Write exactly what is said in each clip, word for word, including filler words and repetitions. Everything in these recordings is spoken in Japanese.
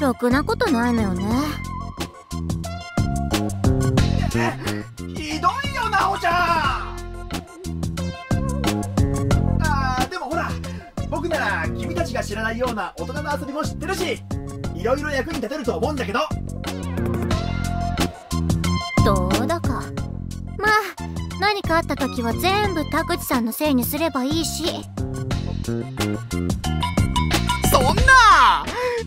ろくなことないのよね。ひどいよ、ナホちゃん。あー、でもほら、僕なら君たちが知らないような大人の遊びも知ってるし、いろいろ役に立てると思うんだけど。どうだか。まあ、何かあった時は全部田口さんのせいにすればいいし。そんな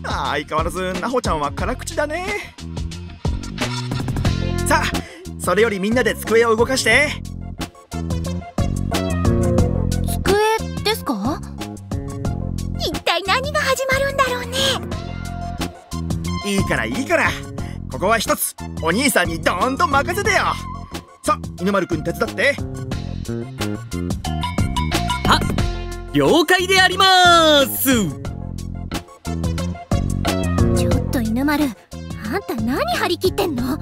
相変わらずナホちゃんは辛口だね。さあ、それよりみんなで机を動かして。机ですか？一体何が始まるんだろうね。いいからいいから、ここは一つお兄さんにどんどん任せてよ。さあ、犬丸くん手伝って。はっ、了解であります。ぬまる、あんた何張り切ってんの？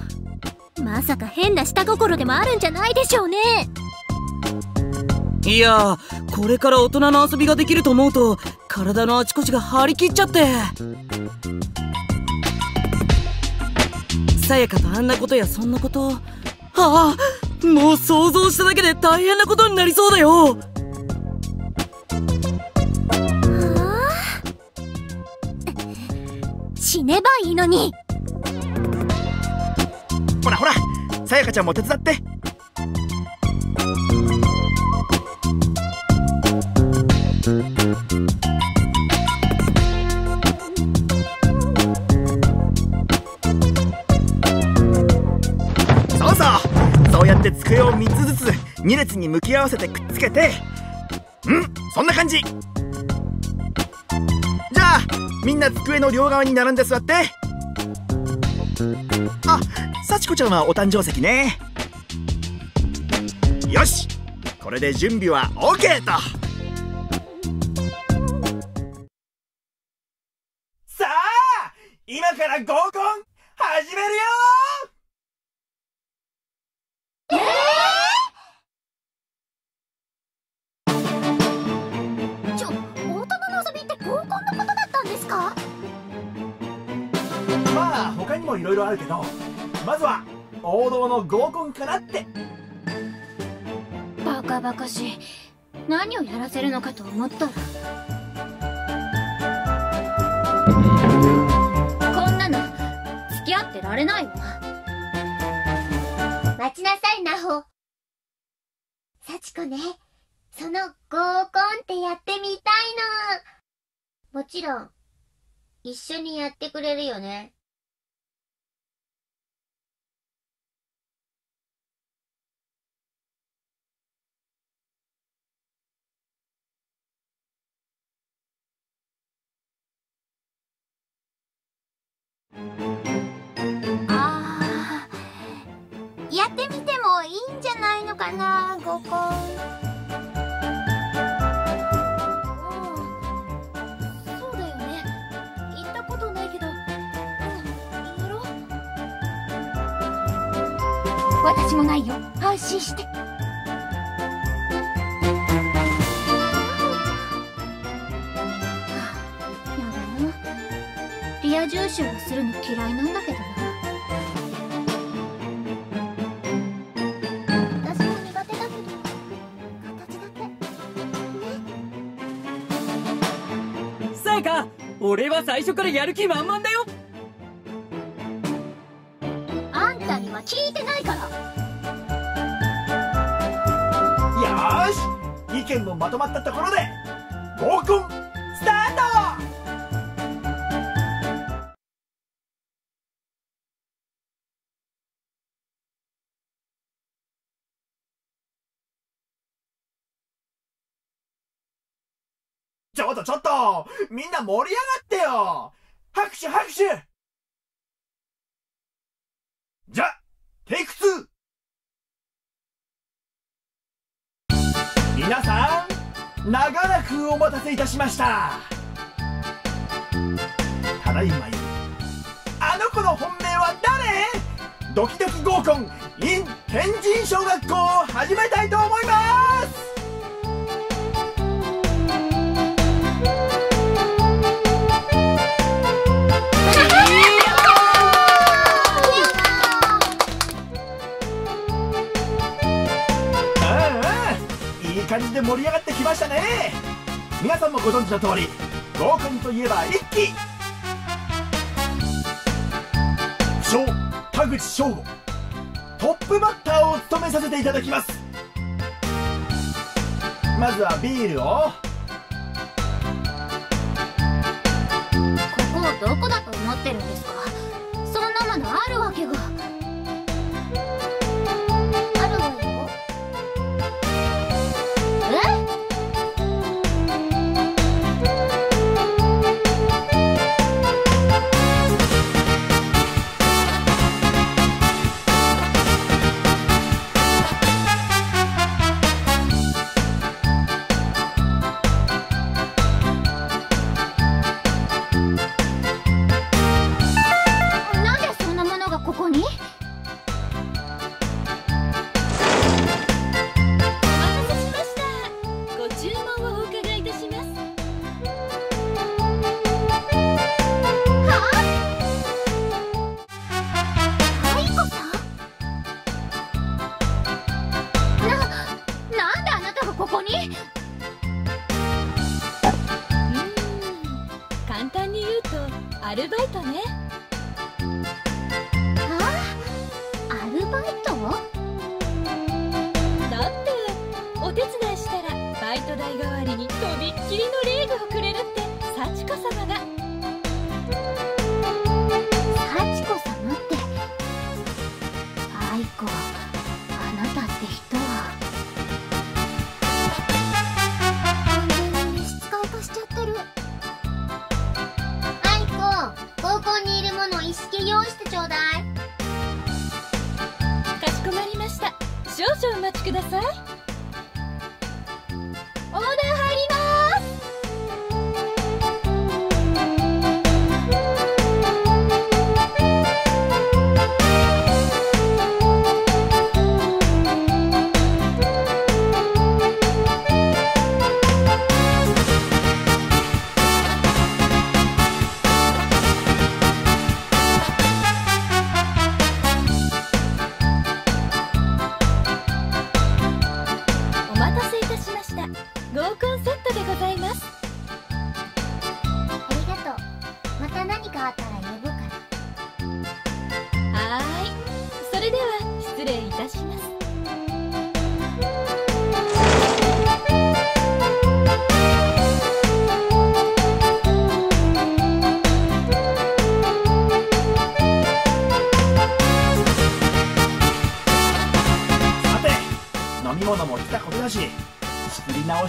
まさか変な下心でもあるんじゃないでしょうね。いや、これから大人の遊びができると思うと体のあちこちが張り切っちゃって。さやかとあんなことやそんなこと、ああ、もう想像しただけで大変なことになりそうだよ。死ねばいいのに。ほらほら、さやかちゃんも手伝って。そうそう、そうやって机をみっつずつに列に向き合わせてくっつけて、うん、そんな感じ。じゃあみんな机の両側に並んで座って。あ、幸子ちゃんはお誕生石ね。よし、これで準備は オーケー と。さあ、今から合コン始めるよ。えー、ちょ、大人の遊びって合コンのことだったんですか？まあ、他にもいろいろあるけど、まずは王道の合コンからって。バカバカしい、何をやらせるのかと思ったら。こんなの付き合ってられないわ。待ちなさい、ナホ。幸子ね、その合コンってやってみたいの。もちろん、一緒にやってくれるよね。ああ、やってみてもいいんじゃないのかな、合コン。私もないよ、安心して。重視はするの嫌いなんだけどな。俺は最初からやる気満々だよ。あんたには聞いてないから。よーし、意見もまとまったところで合コンスタート。ちょっとちょっと、みんな盛り上がってよ。拍手拍手。じゃ、テイクツー。皆さん、長らくお待たせいたしました。ただいまより、あの子の本命は誰？ドキドキ合コン in 天神小学校を始めたいと思います。感じで盛り上がってきましたね。皆さんもご存知の通り、合コンといえば一騎不肖田口翔吾、トップバッターを務めさせていただきます。まずはビールを。ここをどこだと思ってるんですか？そんなものあるわけが。アルバイトね。ああ、アルバイト？だってお手伝いしたらバイト代代わりにとびっきりのリーグをくれるって幸子様が。幸子様って、愛子、あなたって人は完全に召使い化しちゃってる。合コンにいるものを一式用意してちょうだい。かしこまりました。少々お待ちください。オーダー入ります。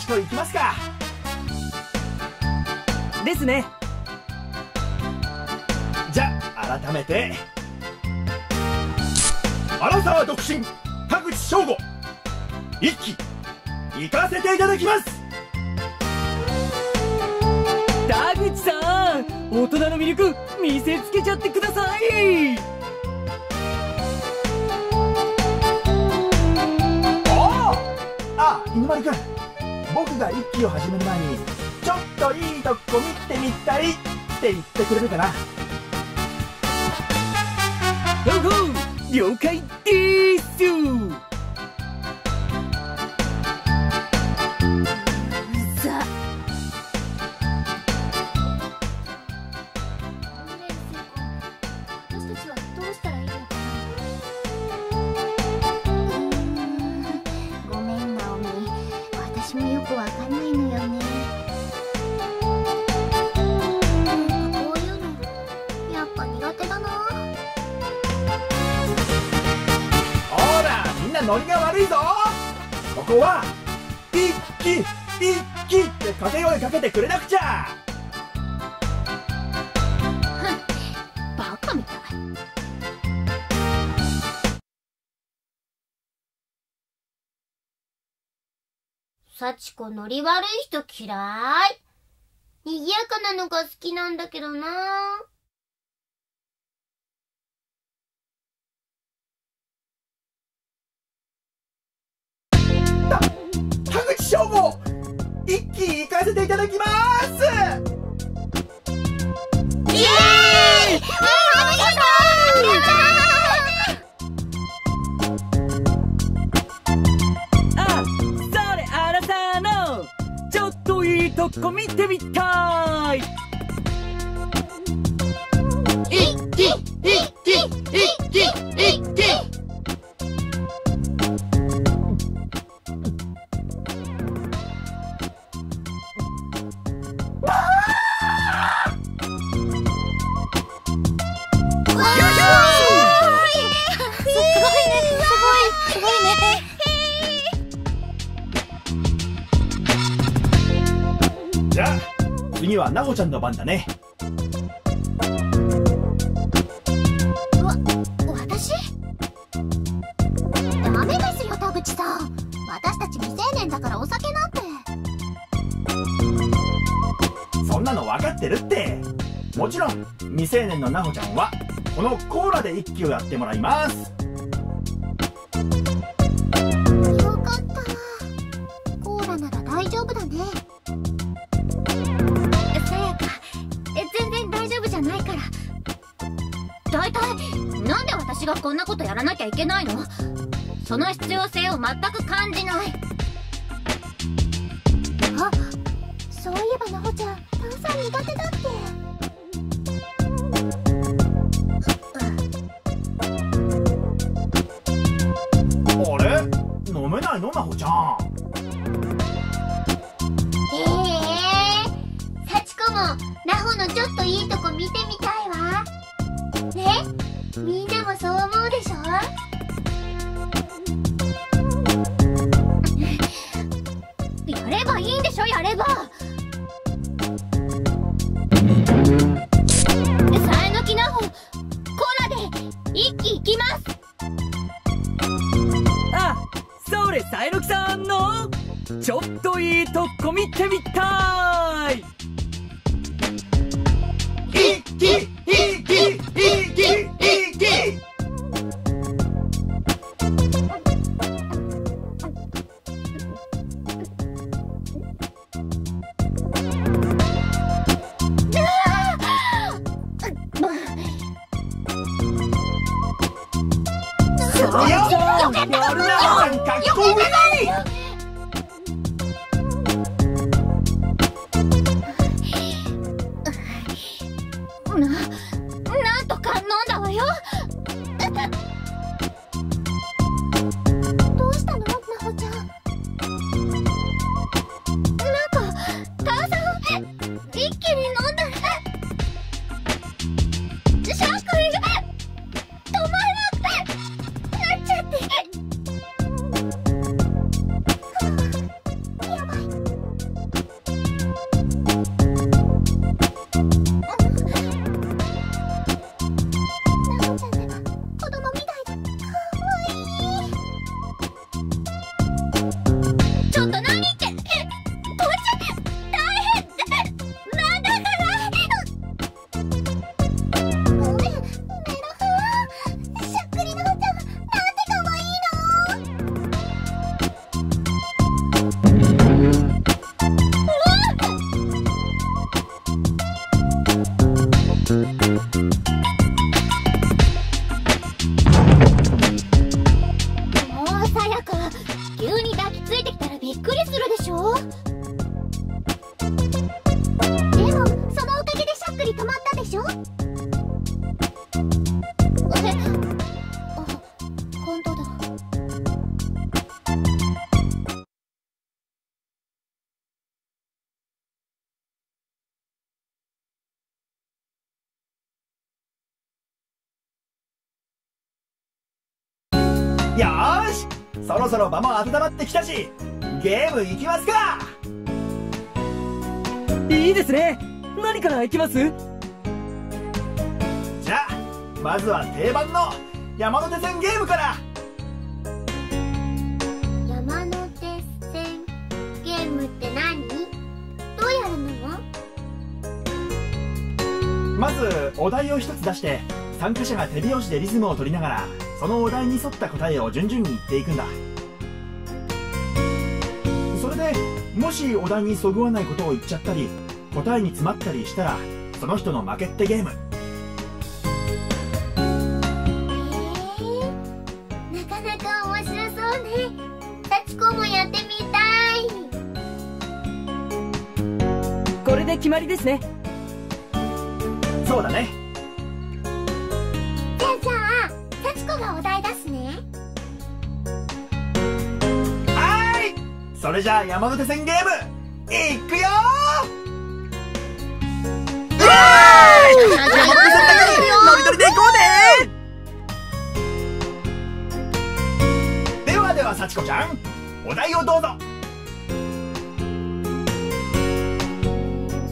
と行きますか。ですね。じゃあ改めて、アラサー独身田口翔吾一期行かせていただきます。田口さん、大人の魅力見せつけちゃってください。ああ、犬丸くん、僕が一期を始める前に「ちょっといいとこ見てみたい」って言ってくれるかな。ほほう、了解です。ザ私たちはどうしたらいいのかな。ごめんなおみ、私もよくわかんないのよね。ノリが悪いぞ。ここは一気一気って掛け声かけてくれなくちゃ。バカみたい。幸子ノリ悪い人嫌い。賑やかなのが好きなんだけどな。勝負一気行かせていただきます。イエーイ、あ、それあらさのちょっといいとこ見てみたい。一気一気一気一気次はなごちゃんの番だね。わ、私？ダメですよ田口さん。私たち未成年だからお酒なんて。そんなの分かってるって。もちろん未成年のなごちゃんはこのコーラで一気をやってもらいます。よかった。コーラなら大丈夫だね。大体なんで私がこんなことやらなきゃいけないの？その必要性を全く感じない。あ、そういえばなほちゃん炭酸苦手だって。あれ？飲めないのなほちゃん。ええー、幸子もなほのちょっといいとこ見てみたいわ。ね、みんなもそう思うでしょ。やればいいんでしょ、やれば。さえのきなほ、コーラで一気いきます。あ、それさえのきさんのちょっといいとこ見てみたい。一気一気なんとかなくりするでしょ。でもそのおかげでしゃっくり止まったでしょ。あ、本当だ。よーし、そろそろ場も温まってきたし、ゲーム行きますか。いいですね。何から行きます？じゃあまずは定番の山手線ゲームから。山手線ゲームって何？どうやるの？まずお題を一つ出して、参加者が手拍子でリズムを取りながら、そのお題に沿った答えを順々に言っていくんだ。それでもしお題にそぐわないことを言っちゃったり、答えに詰まったりしたら、その人の負けってゲーム。へえ、なかなか面白そうね。幸子もやってみたい。これで決まりですね。そうだね。それじゃあ山手線ゲームいくよー。うわー、山手線だけでノリノリでいこうね。ではでは幸子ちゃん、お題をどうぞ。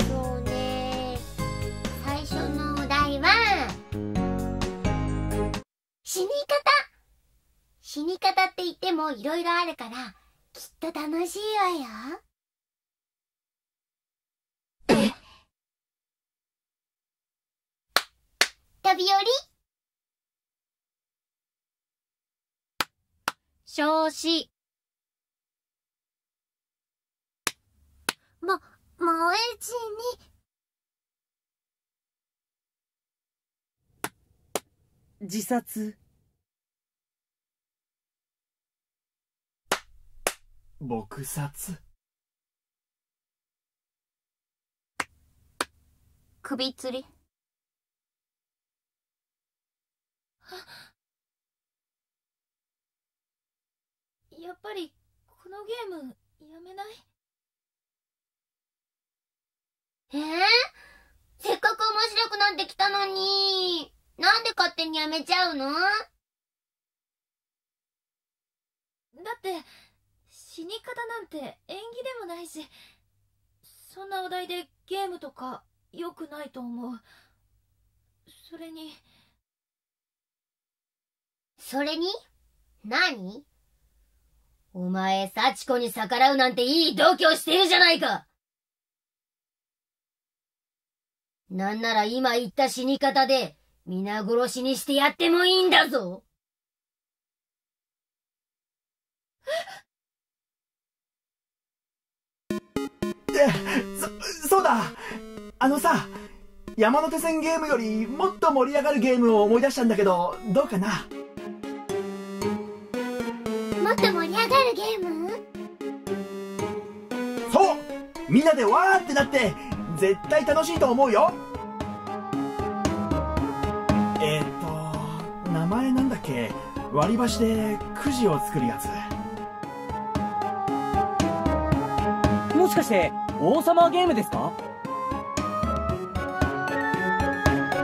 そうね、最初のお題は死に方。死に方って言ってもいろいろあるから、きっと楽しいわよ。飛び降り。少子。も、萌え死に。自殺。撲殺。首吊り。やっぱりこのゲームやめない？えー、せっかく面白くなってきたのに、なんで勝手にやめちゃうの？だって死に方なんて縁起でもないし、そんなお題でゲームとか良くないと思う。それにそれに何？お前、幸子に逆らうなんていい度胸してるじゃないか。なんなら今言った死に方で皆殺しにしてやってもいいんだぞ。そ、そうだ、あのさ、山手線ゲームよりもっと盛り上がるゲームを思い出したんだけど、どうかな。もっと盛り上がるゲーム？そう、みんなでわーってなって絶対楽しいと思うよ。えっと名前なんだっけ、割り箸でくじを作るやつ。もしかして王様ゲームですか？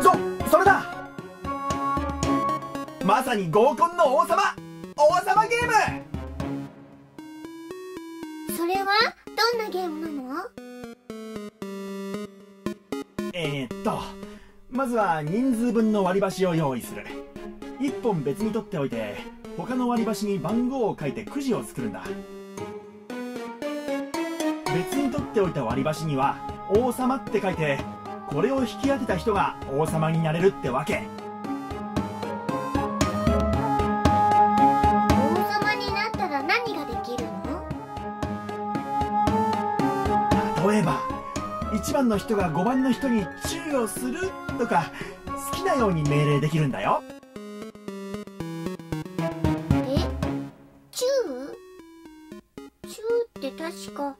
そ、それだ。まさに合コンの王様、王様ゲーム。それはどんなゲームなの？えーっとまずは人数分の割り箸を用意する。いっぽん別に取っておいて、他の割り箸に番号を書いてくじを作るんだ。別に取っておいた割り箸には「王様」って書いて、これを引き当てた人が王様になれるってわけ。王様になったら何ができるの？例えばいちばんの人がごばんの人にチューをするとか、好きなように命令できるんだよ。え、チュー？チューって大かしこ、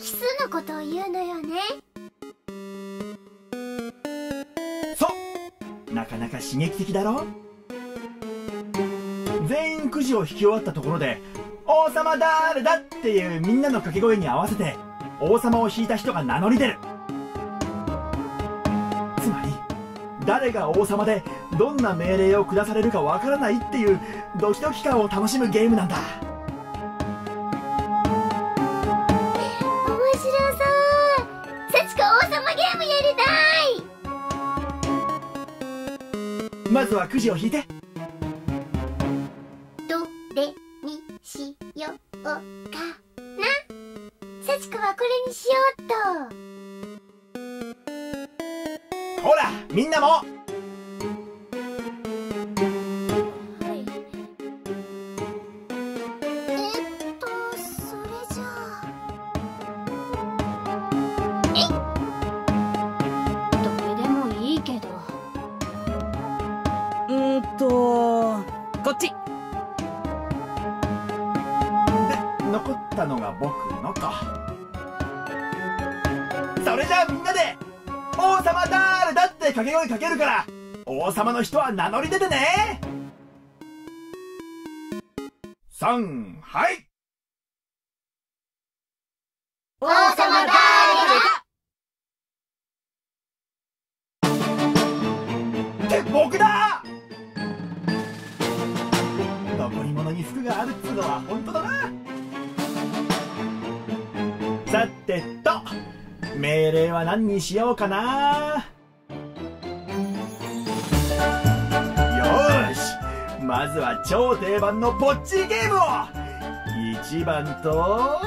キスのことを言うのよね。そう、なかなか刺激的だろ。全員くじを引き終わったところで「王様だーれだ!」っていうみんなの掛け声に合わせて王様を引いた人が名乗り出る。つまり誰が王様でどんな命令を下されるかわからないっていうドキドキ感を楽しむゲームなんだ。まずはくじを引いて。どれにしようかな。せちこはこれにしようっと。ほらみんなも。はい、えっとそれじゃあえいどれでもいいけど、うんとこっちで残ったのが僕のか。それじゃあみんなで「王様だーれだ」って掛け声かけるから王様の人は名乗り出てね。さんはい、王様だーれだって僕だ。に服があるっつうのは本当だな。さてと命令は何にしようかな。よし、まずは超定番のぼっちーゲームをいちばんと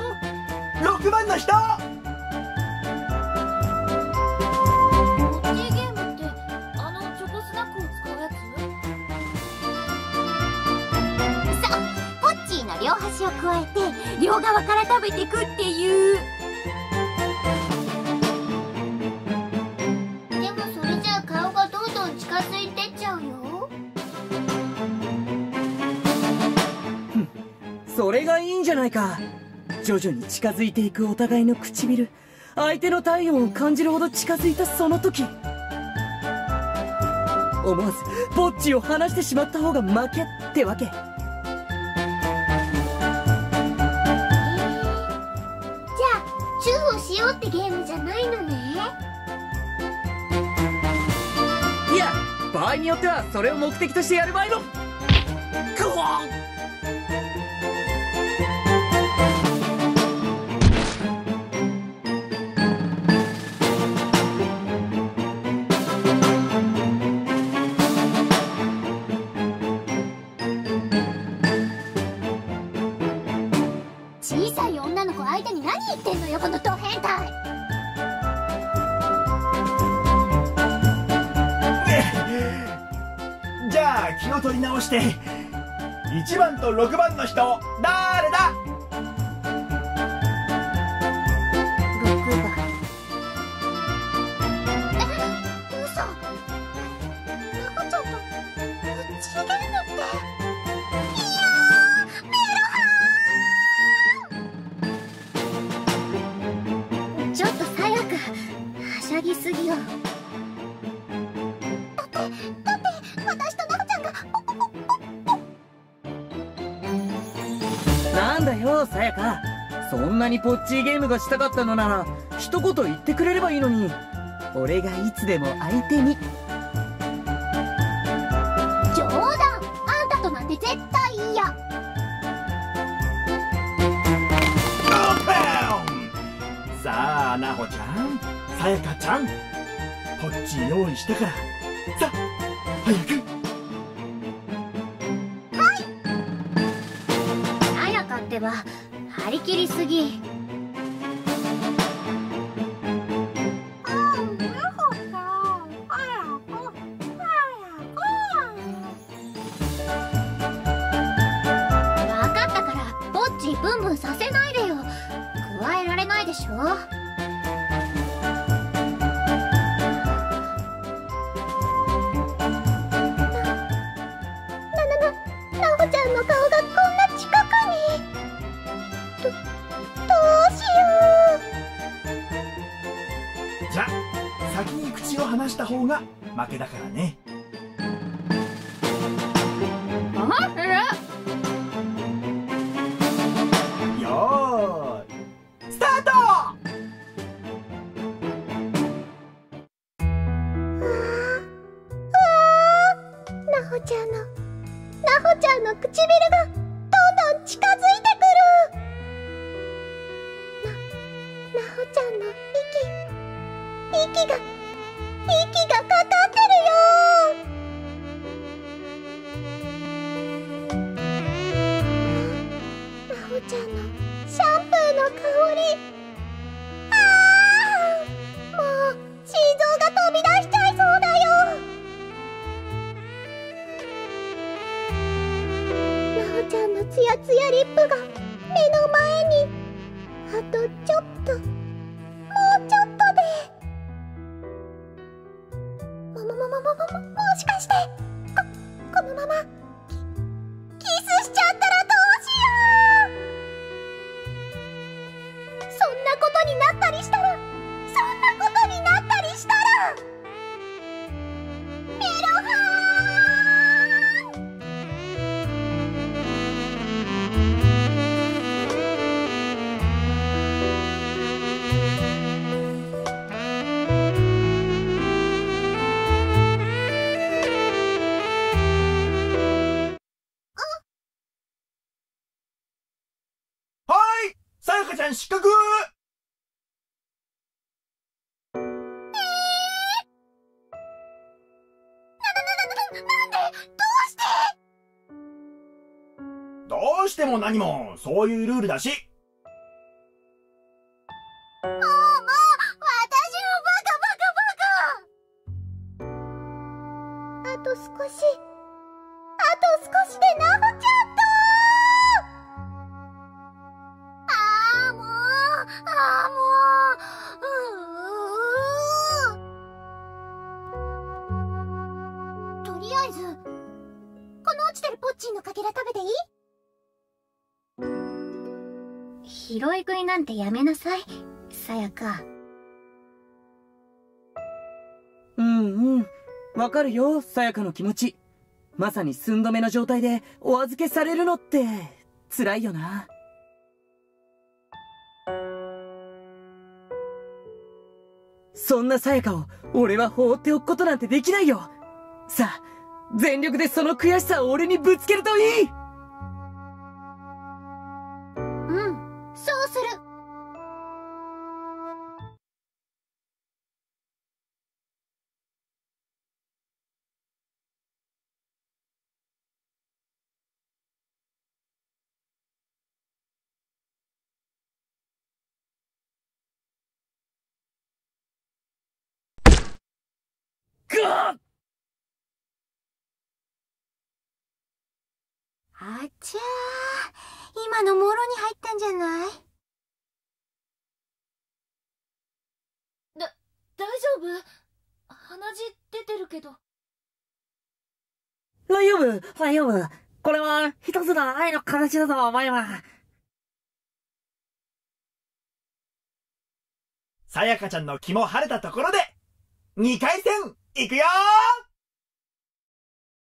ろくばんの人。ぼっちーゲームってあのチョコスナックを使うやつ？両端を加えて両側から食べてくっていう。でもそれじゃあ顔がどんどん近づいてっちゃうよ。それがいいんじゃないか。徐々に近づいていくお互いの唇、相手の体温を感じるほど近づいたその時、思わずぼっちを離してしまった方が負けってわけ。チューをしようってゲームじゃないのね。いや、場合によってはそれを目的としてやる場合も。クオン。小さい女の子相手に何言ってんのよ、このド変態。じゃあ気を取り直していちばんとろくばんの人だれだ。ろくばん。え、うそ、なこちゃんとぶっちげるのって。はしゃぎすぎよ。だってだって私となこちゃんがおおおお。なんだよさやか、そんなにポッチーゲームがしたかったのなら一言言ってくれればいいのに。俺がいつでも相手に。冗談、あんたとなんて絶対嫌。さあなほちゃん、さやかちゃん、こっち用意したからさ、早く。はい。さやかってば張り切りすぎ。分かったからぼっちブンブンさせないでよ。加えられないでしょ。なほちゃんの顔がこんな近くに。と、と回した方が負けだからね。よーいスタート。ナホちゃんのナホちゃんの唇がどんどん近づいてくる。なナホちゃんの息息が息がかかってるよ。ナホちゃんのシャンプーの香り、あーもう心臓が飛び出しちゃいそうだよ。ナホちゃんのツヤツヤリップが目の前に、あとちょっと、もうちょっとで、ももももももももしかしてここのままキキスしちゃったらどうしよう。そんなことになったりしたら、そんなことになったりしたら、メロハー失格。えー、な、な、な、な、な、なんで、どうして？どうしても何も、そういうルールだし。もう、もう、私もバカバカバカ。あと少し、あと少しでナホちゃん。拾い食いなんてやめなさい、さやか。うんうん、わかるよ、さやかの気持ち。まさに寸止めの状態でお預けされるのって辛いよな。そんなさやかを俺は放っておくことなんてできないよ。さあ、全力でその悔しさを俺にぶつけるといい。あちゃー、今のもろに入ったんじゃない？だ、大丈夫？鼻血出てるけど。大丈夫、大丈夫。これは一つの愛の形だと思います。さやかちゃんの気も晴れたところで、にかい戦いくよー！